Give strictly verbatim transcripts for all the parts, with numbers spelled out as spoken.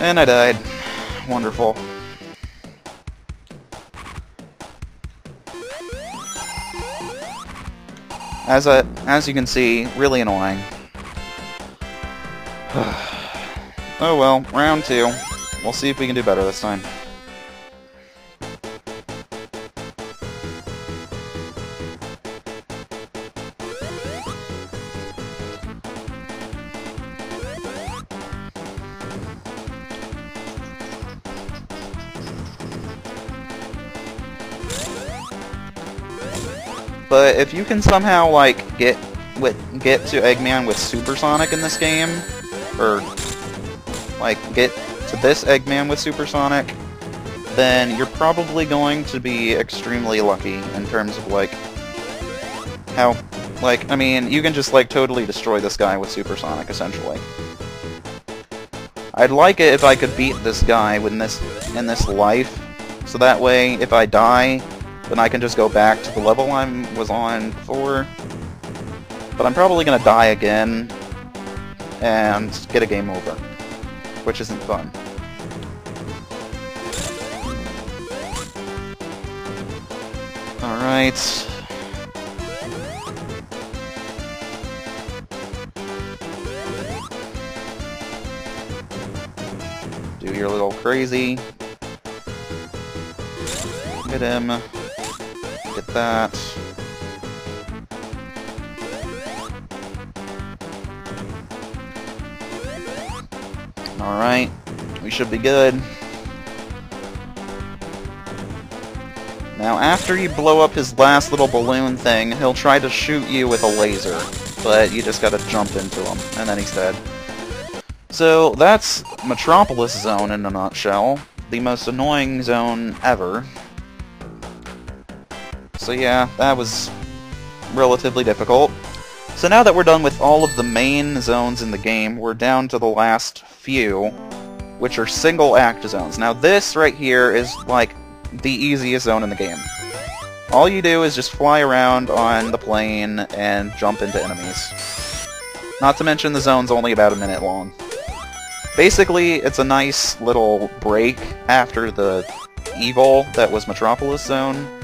And I died. Wonderful. As I, as you can see, really annoying. Oh well, round two. We'll see if we can do better this time. But if you can somehow like get with get to Eggman with Super Sonic in this game, or like get to this Eggman with Super Sonic, then you're probably going to be extremely lucky in terms of like how like I mean you can just like totally destroy this guy with Super Sonic essentially. I'd like it if I could beat this guy with this in this life, so that way if I die, then I can just go back to the level I was on before. But I'm probably gonna die again and get a game over, which isn't fun. Alright. Do your little crazy. Hit him. Get that. Alright, we should be good. Now after you blow up his last little balloon thing, he'll try to shoot you with a laser, but you just gotta jump into him, and then he's dead. So that's Metropolis Zone in a nutshell, the most annoying zone ever. So yeah, that was relatively difficult. So now that we're done with all of the main zones in the game, we're down to the last few, which are single-act zones. Now this right here is like the easiest zone in the game. All you do is just fly around on the plane and jump into enemies. Not to mention the zone's only about a minute long. Basically, it's a nice little break after the evil that was Metropolis Zone.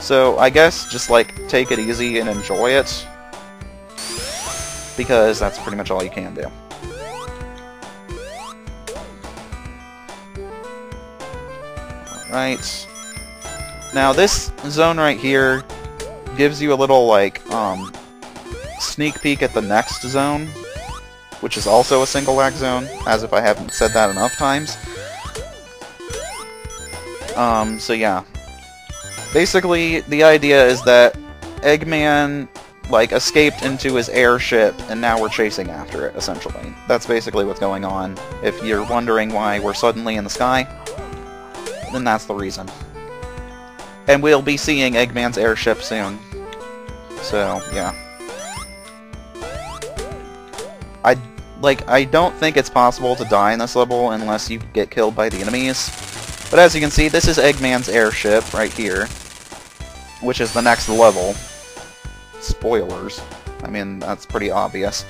So I guess just like take it easy and enjoy it, because that's pretty much all you can do. Alright. Now this zone right here gives you a little like um sneak peek at the next zone, which is also a single act zone, as if I haven't said that enough times. Um so yeah. Basically, the idea is that Eggman, like, escaped into his airship, and now we're chasing after it, essentially. That's basically what's going on. If you're wondering why we're suddenly in the sky, then that's the reason. And we'll be seeing Eggman's airship soon. So, yeah. I, like, I don't think it's possible to die in this level unless you get killed by the enemies. But as you can see, this is Eggman's airship right here, which is the next level. Spoilers. I mean, that's pretty obvious.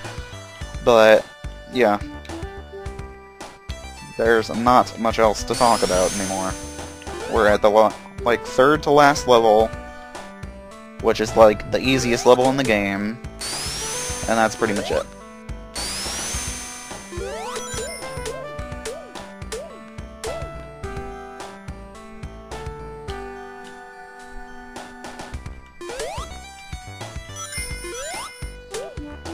But, yeah. There's not much else to talk about anymore. We're at the, like, third to last level, which is, like, the easiest level in the game, and that's pretty much it.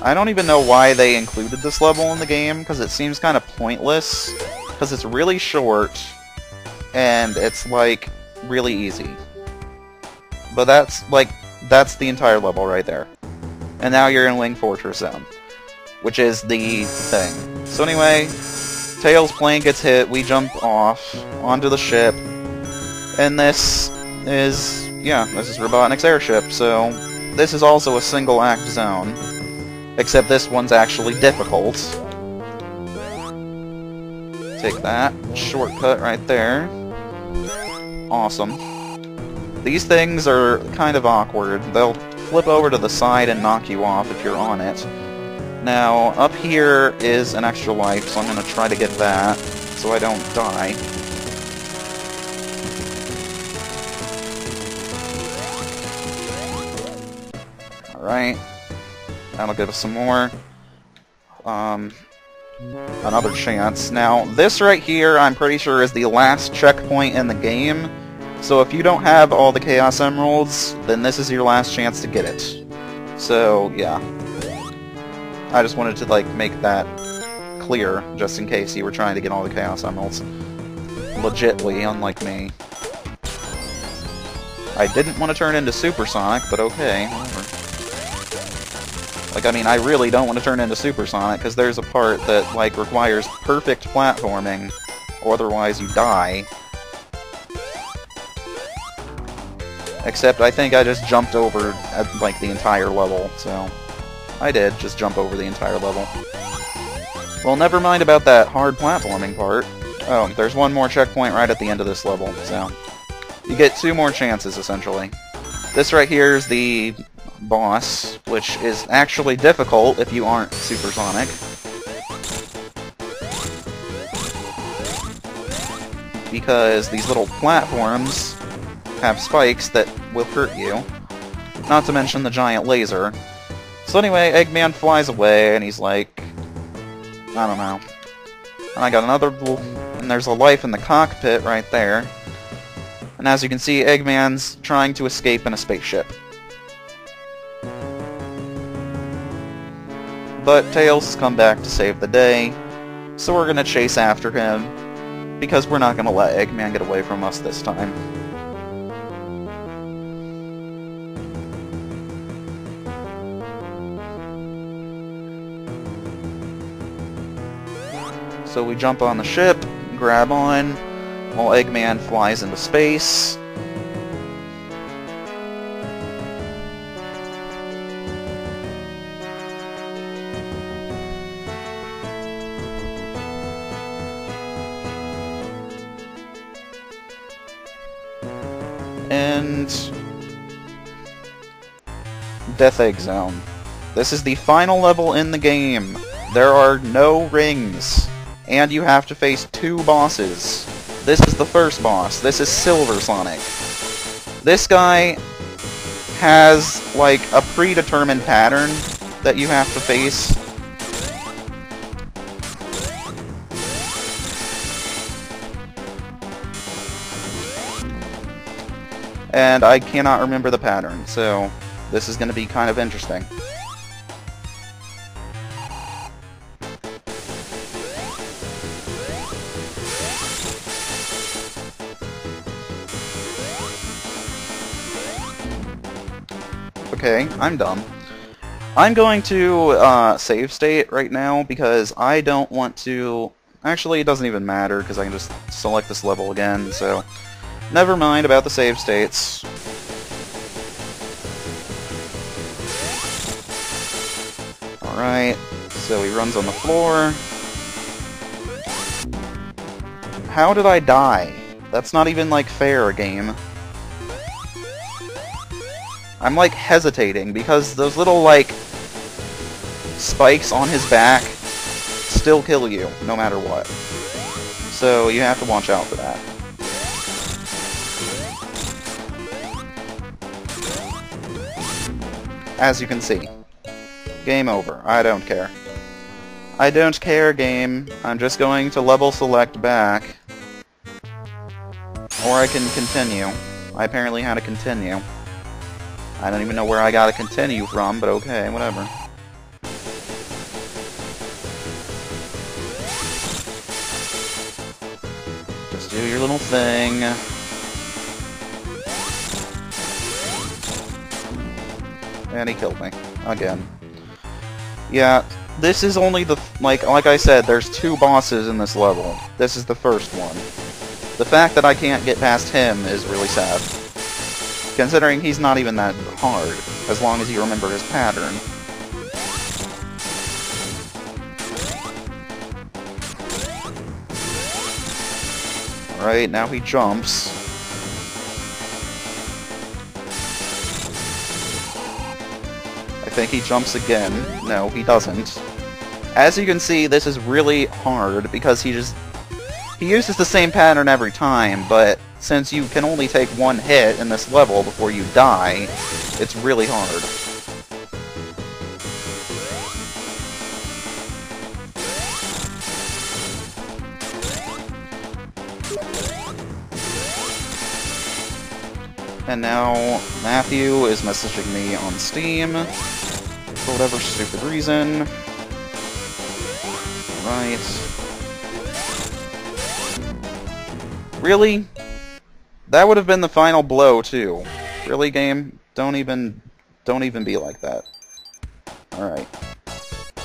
I don't even know why they included this level in the game, because it seems kind of pointless, because it's really short, and it's, like, really easy. But that's, like, that's the entire level right there. And now you're in Wing Fortress Zone, which is the thing. So anyway, Tails' plane gets hit, we jump off onto the ship, and this is, yeah, this is Robotnik's airship, so this is also a single-act zone. Except this one's actually difficult. Take that. Shortcut right there. Awesome. These things are kind of awkward. They'll flip over to the side and knock you off if you're on it. Now, up here is an extra life, so I'm going to try to get that. so I don't die. Alright. That'll give us some more. Um, another chance. Now, this right here, I'm pretty sure, is the last checkpoint in the game. So if you don't have all the Chaos Emeralds, then this is your last chance to get it. So, yeah. I just wanted to, like, make that clear, just in case you were trying to get all the Chaos Emeralds. Legitly, unlike me. I didn't want to turn into Super Sonic, but okay. Like, I mean, I really don't want to turn into Super Sonic, because there's a part that, like, requires perfect platforming, or otherwise you die. Except I think I just jumped over, like, the entire level, so... I did, just jump over the entire level. Well, never mind about that hard platforming part. Oh, there's one more checkpoint right at the end of this level, so... You get two more chances, essentially. This right here is the boss, which is actually difficult if you aren't Super Sonic. Because these little platforms have spikes that will hurt you. Not to mention the giant laser. So anyway, Eggman flies away, and he's like... I don't know. And I got another... And there's a life in the cockpit right there. And as you can see, Eggman's trying to escape in a spaceship. But Tails has come back to save the day, so we're gonna chase after him, because we're not gonna let Eggman get away from us this time. So we jump on the ship, grab on, while Eggman flies into space. And... Death Egg Zone. This is the final level in the game. There are no rings. And you have to face two bosses. This is the first boss. This is Silver Sonic. This guy has, like, a predetermined pattern that you have to face. And I cannot remember the pattern, so this is going to be kind of interesting. Okay, I'm dumb. I'm going to uh, save state right now because I don't want to... Actually, it doesn't even matter because I can just select this level again, so... Never mind about the save states. Alright, so he runs on the floor. How did I die? That's not even, like, fair, game. I'm, like, hesitating, because those little, like, spikes on his back still kill you, no matter what. So you have to watch out for that. As you can see. Game over. I don't care. I don't care, game. I'm just going to level select back. Or I can continue. I apparently had to continue. I don't even know where I gotta continue from, but okay, whatever. Just do your little thing. And he killed me. Again. Yeah, this is only the... Like, like I said, there's two bosses in this level. This is the first one. The fact that I can't get past him is really sad. Considering he's not even that hard, as long as you remember his pattern. Alright, now he jumps. I think he jumps again. No, he doesn't. As you can see, this is really hard, because he just... He uses the same pattern every time, but since you can only take one hit in this level before you die, it's really hard. And now Matthew is messaging me on Steam for whatever stupid reason. Right. Really? That would have been the final blow too. Really, game? Don't even don't even be like that. Alright.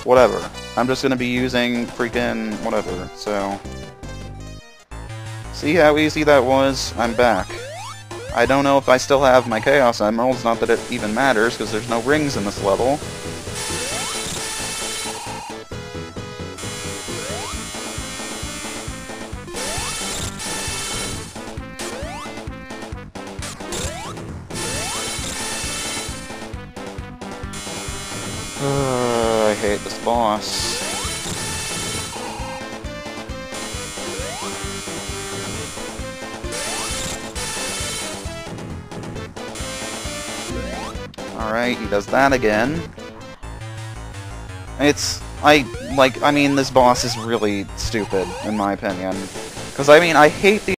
Whatever. I'm just gonna be using freaking whatever, so. See how easy that was? I'm back. I don't know if I still have my Chaos Emeralds, not that it even matters, because there's no rings in this level. Uh, I hate this boss. Alright, he does that again. It's... I... like, I mean, this boss is really stupid, in my opinion. Because, I mean, I hate these...